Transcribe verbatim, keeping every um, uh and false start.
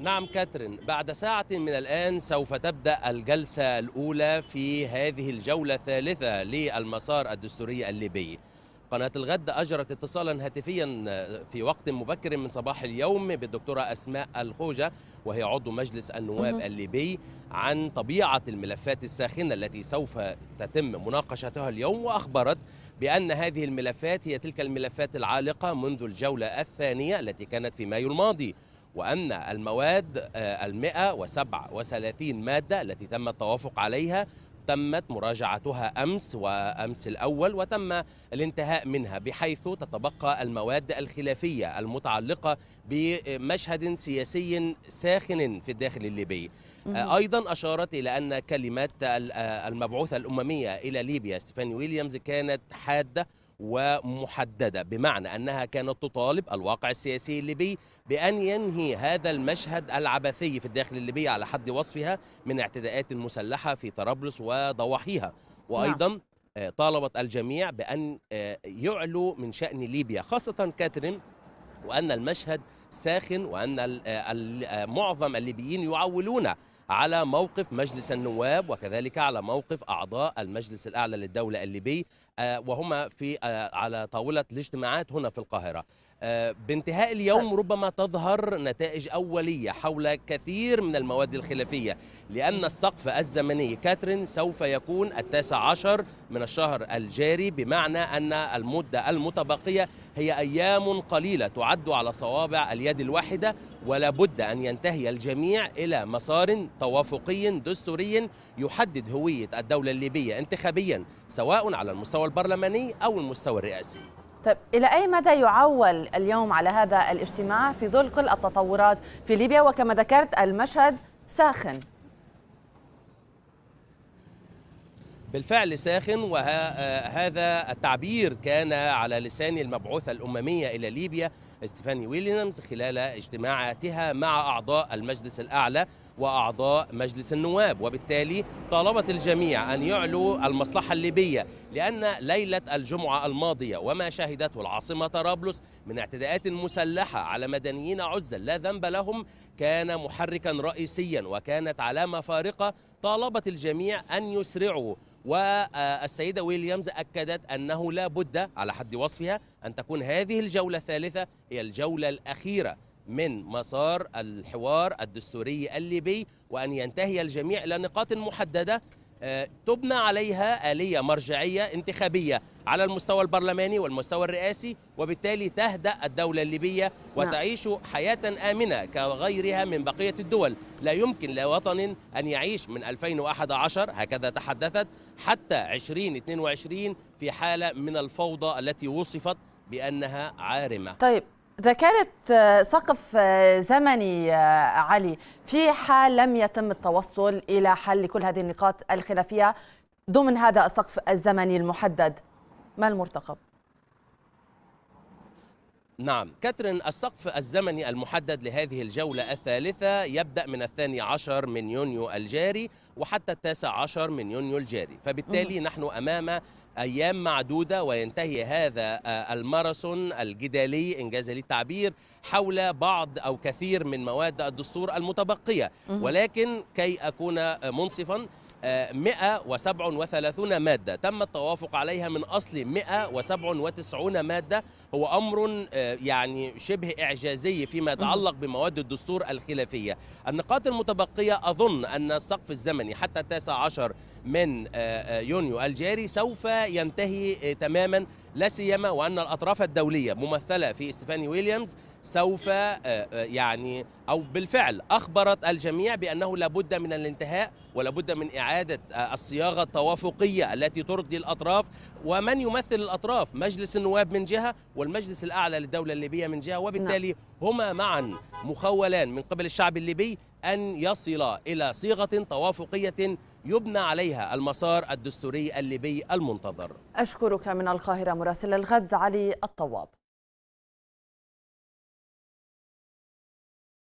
نعم كاترين، بعد ساعة من الآن سوف تبدأ الجلسة الأولى في هذه الجولة الثالثة للمسار الدستوري الليبي. قناة الغد أجرت اتصالا هاتفيا في وقت مبكر من صباح اليوم بالدكتورة أسماء الخوجة وهي عضو مجلس النواب الليبي عن طبيعة الملفات الساخنة التي سوف تتم مناقشتها اليوم، وأخبرت بأن هذه الملفات هي تلك الملفات العالقة منذ الجولة الثانية التي كانت في مايو الماضي، وأن المواد المئة وسبع وثلاثين مادة التي تم التوافق عليها تمت مراجعتها أمس وأمس الأول وتم الانتهاء منها، بحيث تتبقى المواد الخلافية المتعلقة بمشهد سياسي ساخن في الداخل الليبي. أيضا أشارت إلى أن كلمات المبعوثة الأممية إلى ليبيا ستيفاني ويليامز كانت حادة ومحددة، بمعنى أنها كانت تطالب الواقع السياسي الليبي بأن ينهي هذا المشهد العبثي في الداخل الليبي على حد وصفها من اعتداءات مسلحة في طرابلس وضواحيها. وأيضا طالبت الجميع بأن يعلو من شأن ليبيا خاصة كاترين، وأن المشهد ساخن وأن معظم الليبيين يعولون على موقف مجلس النواب وكذلك على موقف أعضاء المجلس الأعلى للدولة الليبي وهما في على طاولة الاجتماعات هنا في القاهرة. بانتهاء اليوم ربما تظهر نتائج أولية حول كثير من المواد الخلافية، لأن السقف الزمني كاترين سوف يكون التاسع عشر من الشهر الجاري، بمعنى أن المدة المتبقية هي أيام قليلة تعد على صوابع اليد الواحدة، ولا بد أن ينتهي الجميع إلى مسار توافقي دستوري يحدد هوية الدولة الليبية انتخابيا سواء على المستوى البرلماني أو المستوى الرئاسي. طيب، إلى أي مدى يعول اليوم على هذا الاجتماع في ظل كل التطورات في ليبيا وكما ذكرت المشهد ساخن؟ بالفعل ساخن، وهذا التعبير كان على لسان المبعوثة الأممية إلى ليبيا ستيفاني ويليامز خلال اجتماعاتها مع أعضاء المجلس الأعلى وأعضاء مجلس النواب، وبالتالي طالبت الجميع أن يعلو المصلحة الليبية، لأن ليلة الجمعة الماضية وما شهدته العاصمة طرابلس من اعتداءات مسلحة على مدنيين عزل لا ذنب لهم كان محركا رئيسيا وكانت علامة فارقة طالبت الجميع أن يسرعوا. والسيدة ويليامز أكدت أنه لا بد على حد وصفها أن تكون هذه الجولة الثالثة هي الجولة الأخيرة من مسار الحوار الدستوري الليبي، وأن ينتهي الجميع إلى نقاط محددة تبنى عليها آلية مرجعية انتخابية على المستوى البرلماني والمستوى الرئاسي، وبالتالي تهدأ الدولة الليبية وتعيش حياة آمنة كغيرها من بقية الدول. لا يمكن لوطن أن يعيش من ألفين وأحد عشر هكذا تحدثت حتى ألفين واثنين وعشرين في حالة من الفوضى التي وصفت بأنها عارمة. طيب، ذكرت سقف زمني علي، في حال لم يتم التوصل إلى حل لكل هذه النقاط الخلافية ضمن هذا السقف الزمني المحدد، ما المرتقب؟ نعم كاترين، السقف الزمني المحدد لهذه الجولة الثالثة يبدأ من الثاني عشر من يونيو الجاري وحتى التاسع عشر من يونيو الجاري، فبالتالي نحن أمام أيام معدودة وينتهي هذا الماراثون الجدالي إن جاز لي التعبير حول بعض أو كثير من مواد الدستور المتبقية. ولكن كي أكون منصفا، مئة وسبع وثلاثين مادة تم التوافق عليها من أصل مئة وسبع وتسعين مادة، هو أمر يعني شبه إعجازي فيما يتعلق بمواد الدستور الخلافية. النقاط المتبقية أظن أن السقف الزمني حتى التاسع عشر من يونيو الجاري سوف ينتهي تماما، لا سيما وأن الأطراف الدولية ممثلة في ستيفاني ويليامز سوف يعني أو بالفعل أخبرت الجميع بأنه لابد من الانتهاء ولابد من إعادة الصياغة التوافقية التي ترضي الأطراف. ومن يمثل الأطراف؟ مجلس النواب من جهة والمجلس الأعلى للدولة الليبية من جهة، وبالتالي هما معا مخولان من قبل الشعب الليبي أن يصل إلى صيغة توافقية يبنى عليها المسار الدستوري الليبي المنتظر. أشكرك من القاهرة مراسل الغد علي الطواب.